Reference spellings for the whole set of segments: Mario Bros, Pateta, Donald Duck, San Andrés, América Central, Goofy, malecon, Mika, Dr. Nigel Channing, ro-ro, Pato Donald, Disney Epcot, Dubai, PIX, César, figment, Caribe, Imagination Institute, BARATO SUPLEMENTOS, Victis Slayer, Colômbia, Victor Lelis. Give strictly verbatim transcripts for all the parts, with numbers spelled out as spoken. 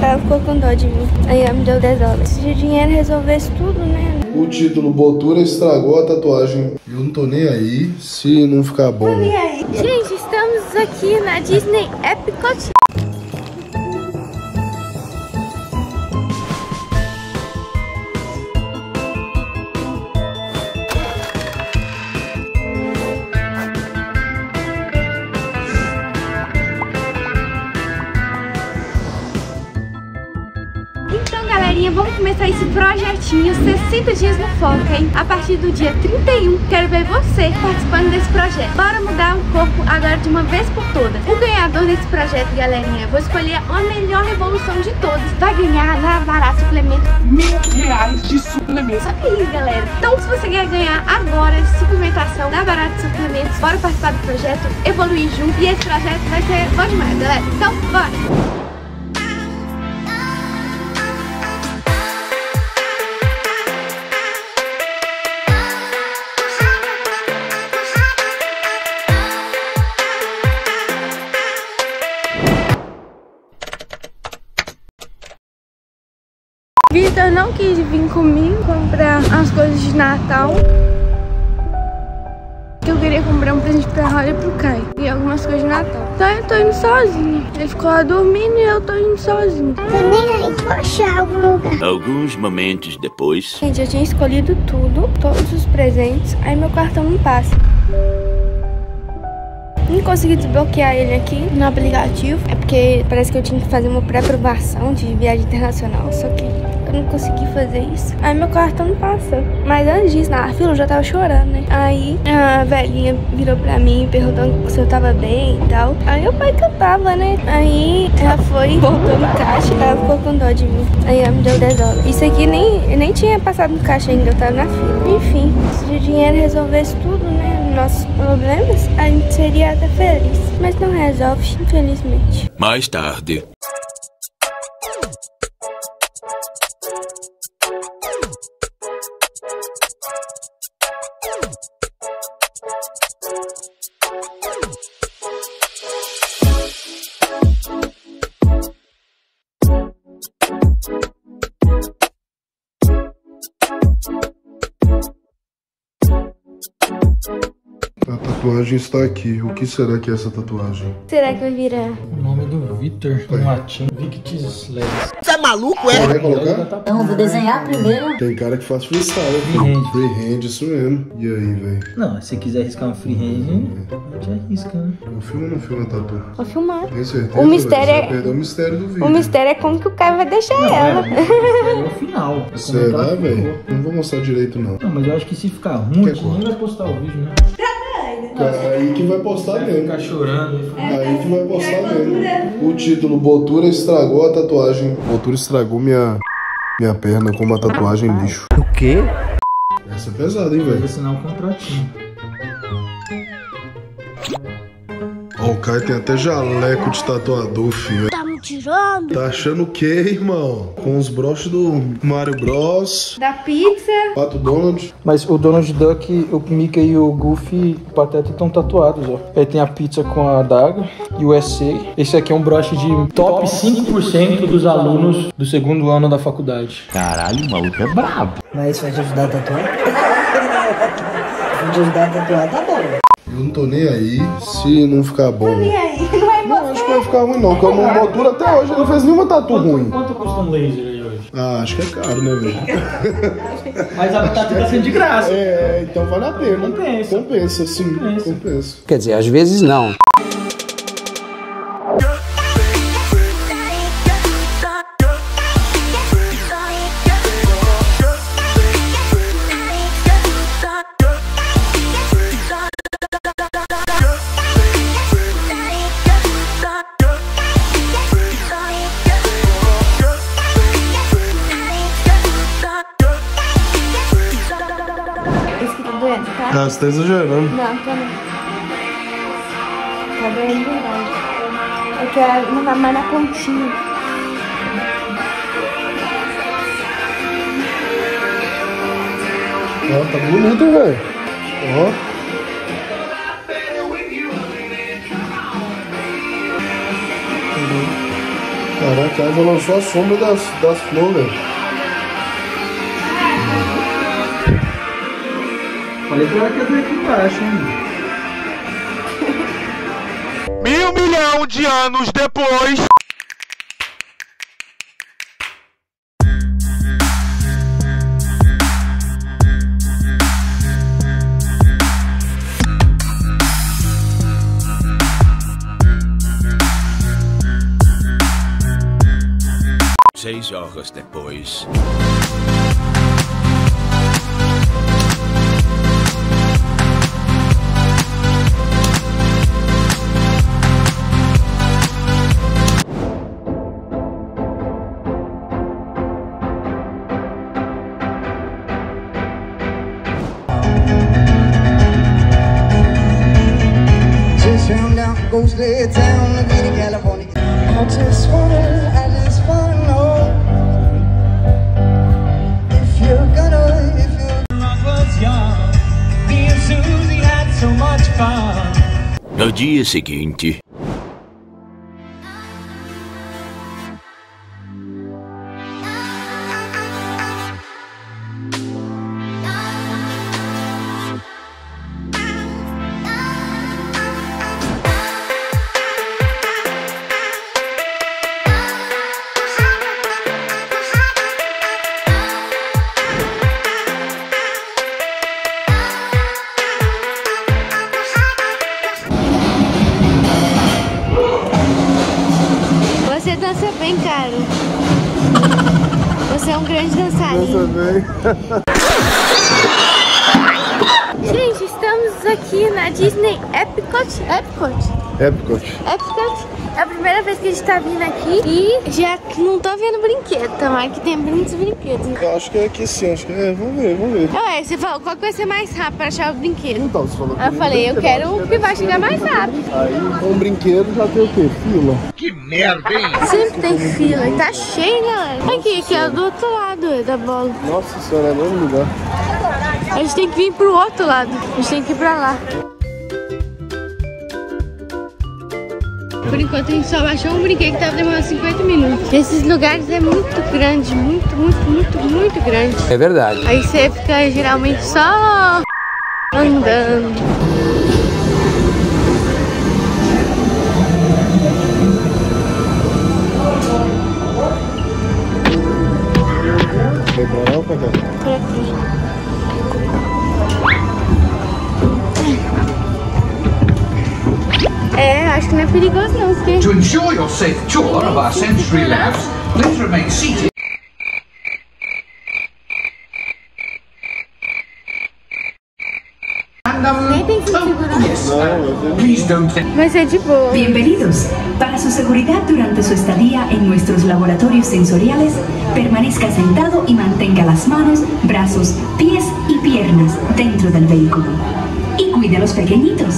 Ela ficou com dó de mim. Aí ela me deu dez dólares. Se o dinheiro resolvesse tudo, né? O título Botura estragou a tatuagem. Eu não tô nem aí se não ficar bom. Tô nem aí. Gente, estamos aqui na Disney Epcot. Vamos começar esse projetinho sessenta dias no Foca, hein? A partir do dia trinta e um, quero ver você participando desse projeto. Bora mudar o corpo agora de uma vez por todas. O ganhador desse projeto, galerinha, eu vou escolher a melhor evolução de todas. Vai ganhar na Barato Suplemento mil reais de suplemento. Só que isso, galera. Então, se você quer ganhar agora suplementação da Barato Suplementos, bora participar do projeto, evoluir junto. E esse projeto vai ser bom demais, galera. Então, bora! Victor não quis vir comigo comprar as coisas de Natal. Eu queria comprar um presente pra Holly e pro Kai e algumas coisas de Natal. Então eu tô indo sozinha. Ele ficou lá dormindo e eu tô indo sozinha. Também vou achar algum lugar. Alguns momentos depois. Gente, eu tinha escolhido tudo, todos os presentes. Aí meu cartão não passa. Não consegui desbloquear ele aqui no aplicativo. É porque parece que eu tinha que fazer uma pré-aprovação de viagem internacional. Só que eu não consegui fazer isso. Aí meu cartão não passa. Mas antes disso, na fila eu já tava chorando, né? Aí a velhinha virou pra mim perguntando se eu tava bem e tal. Aí o pai que eu tava, né? Aí ela foi, voltou no caixa. Ela ficou com dó de mim. Aí ela me deu dez dólares. Isso aqui nem, nem tinha passado no caixa ainda. Eu tava na fila. Enfim, se o dinheiro resolvesse tudo, né? Nossos problemas, a gente seria até feliz, mas não resolve, infelizmente. Mais tarde. A tatuagem está aqui. O que será que é essa tatuagem? Será que vai virar? O nome do Victor, no latim, Victis Slayer. Você é maluco, é? Vai colocar? Não, vou desenhar primeiro. Tem cara que faz freestyle. Freehand. Freehand, isso mesmo. E aí, velho? Não, se quiser arriscar um freehand, a gente arrisca, né? Eu filmo ou não filmo a tatu? Vou filmar. Tem certeza? O mistério é... Você vai perder o mistério do vídeo. O mistério é como que o cara vai deixar não, ela. É, é o final. É será, velho? Não vou mostrar direito, não. Não, mas eu acho que se ficar ruim, ninguém vai postar o vídeo, né? Aí que vai postar mesmo. Ficar chorando. Aí que vai postar mesmo. O título Botura estragou a tatuagem. Botura estragou minha minha perna com uma tatuagem lixo. O quê? Essa é pesada, hein, velho? Vou assinar um contratinho. Ó, o cara tem até jaleco de tatuador, filho. Tá me tirando? Tá achando o quê, irmão? Com os broches do Mario Bros. Da pizza. Pato Donald. Mas o Donald Duck, o Mika e o Goofy, o Pateta estão tatuados, ó. Aí tem a pizza com a adaga e o S C. Esse aqui é um broche de top, top cinco por cento dos alunos do segundo ano da faculdade. Caralho, o maluco é brabo. Mas isso vai te ajudar a tatuar? Vai te ajudar a tatuar, tá bom. Eu não tô nem aí se não ficar bom. Tô nem aí, não é não, acho que vai ficar ruim não, porque a minha moldura até hoje não fez nenhuma tatu quanto, ruim. Quanto custa um laser aí hoje? Ah, acho que é caro, né, velho? Mas a tatu tá sendo de graça. É, então vale a pena. Compensa. Compensa, sim. Compensa. Compensa. Quer dizer, às vezes não. Ah, você tá exagerando. Não, tá não. Tá bem verdade. É que ela não vai mais na pontinha. Ó, tá bonito, velho. Ó. Caraca, cara já lançou a sombra das, das flores. Falei pra ela que ia vir aqui embaixo, hein? Mil milhão de anos depois... Seis horas depois. Just round down, goes down, California. I just wanna, I just wanna. No dia seguinte. Você dança bem, caro. Você é um grande dançarino. Dança bem. Gente, estamos aqui na Disney Epcot. Epcot. Epcot. Epcot. É a primeira vez que a gente tá vindo aqui e já não tô vendo brinquedo. Tomara que tem muitos brinquedos. Eu acho que é aqui sim, acho que é. Vamos ver, vamos ver. Ué, você falou qual que vai ser mais rápido pra achar o brinquedo? Então, você falou que eu falei, eu quero o que vai chegar mais rápido. Aí, com o brinquedo já tem o quê? Fila. Que merda, hein? Sempre tem fila e tá cheio, galera. Aqui, que é do outro lado da bola. Nossa senhora, é o mesmo lugar. A gente tem que vir pro outro lado. A gente tem que ir pra lá. Por enquanto a gente só baixou um brinquedo que tava demorando cinquenta minutos. Esses lugares é muito grande, muito, muito, muito, muito grande. É verdade. Aí você fica geralmente só andando. Foi pra lá ou pra cá? Pra aqui. É, acho que não é perigoso não, porque... To ensure your safe tour of our sensory labs, please remain seated. And um... Nem tem que segurar. Yes, please don't... Mas é de boa. Bienvenidos. Para su seguridad durante su estadía en nuestros laboratorios sensoriales, permanezca sentado y mantenga las manos, brazos, pies y piernas dentro del vehículo. Y cuide a los pequeñitos.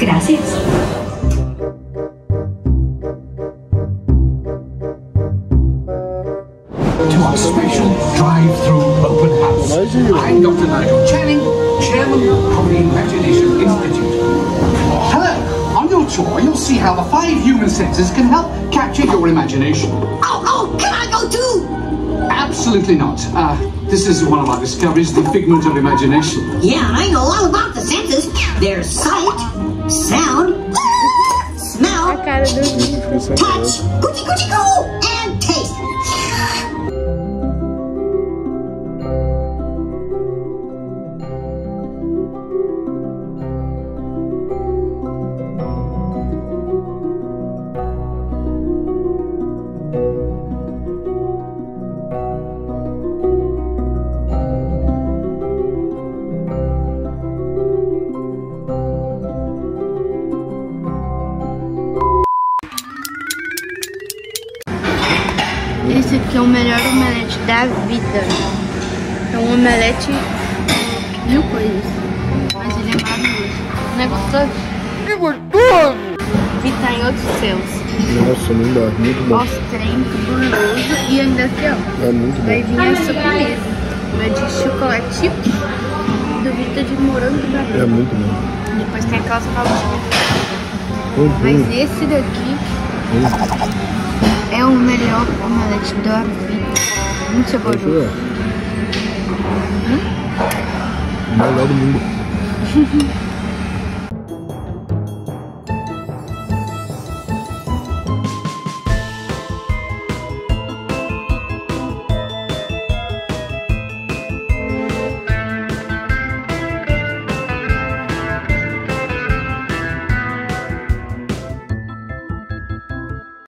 Gracias. To our special drive-through open house. I'm Doctor Nigel Channing, Chairman of the Imagination Institute. Hello. On your tour, you'll see how the five human senses can help capture your imagination. Oh, oh, can I go too? Absolutely not. Uh, this is one of our discoveries, the figment of imagination. Yeah, I know all about the senses. There's sight, sound, smell, touch, coochie coochie go, and taste. Esse aqui é o melhor omelete da vida. É um omelete de mil coisas. Mas ele é maravilhoso. Não é gostoso? Que gostoso! E tá em outros céus. Nossa, não dá. Muito bom. Nossa, trem, gorduroso. E ainda aqui, ó. É muito bom. Vai vir a surpresa. Uma de chocolate chips. Do Victor de morango e banana. É muito bom. Depois tem a calça pra você. Mas esse daqui... Hum. É o melhor omelete da vida. Muito saboroso. Hum? O melhor do mundo.